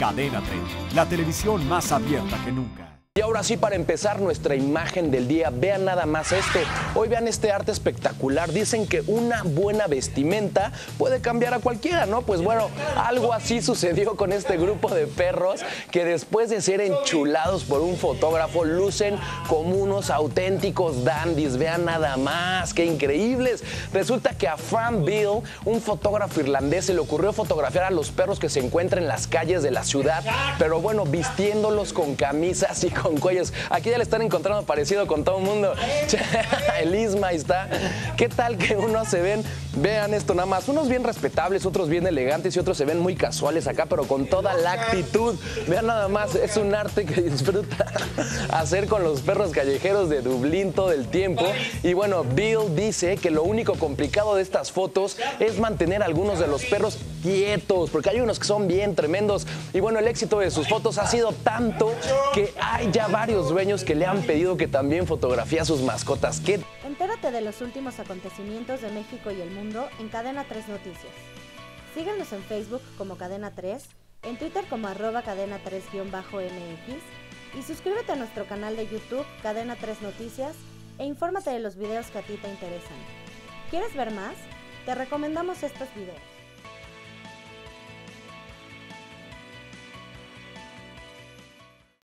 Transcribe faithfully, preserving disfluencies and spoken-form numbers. Cadena Tres, la televisión más abierta que nunca. Y ahora sí, para empezar nuestra imagen del día, vean nada más este. Hoy vean este arte espectacular. Dicen que una buena vestimenta puede cambiar a cualquiera, ¿no? Pues bueno, algo así sucedió con este grupo de perros que después de ser enchulados por un fotógrafo, lucen como unos auténticos dandies. Vean nada más, qué increíbles. Resulta que a Fran Bill, un fotógrafo irlandés, se le ocurrió fotografiar a los perros que se encuentran en las calles de la ciudad, pero bueno, vistiéndolos con camisas y con cuellos. Aquí ya le están encontrando parecido con todo el mundo. El Isma ahí está. ¿Qué tal que unos se ven? Vean esto nada más. Unos bien respetables, otros bien elegantes y otros se ven muy casuales acá, pero con toda la actitud. Vean nada más. Es un arte que disfruta hacer con los perros callejeros de Dublín todo el tiempo. Y bueno, Bill dice que lo único complicado de estas fotos es mantener a algunos de los perros quietos, porque hay unos que son bien tremendos. Y bueno, el éxito de sus fotos ha sido tanto que hay ya varios dueños que le han pedido que también fotografíe a sus mascotas. ¿Qué? Entérate de los últimos acontecimientos de México y el mundo en Cadena Tres Noticias. Síguenos en Facebook como Cadena Tres, en Twitter como arroba Cadena Tres-M X y suscríbete a nuestro canal de YouTube Cadena Tres Noticias e infórmate de los videos que a ti te interesan. ¿Quieres ver más? Te recomendamos estos videos.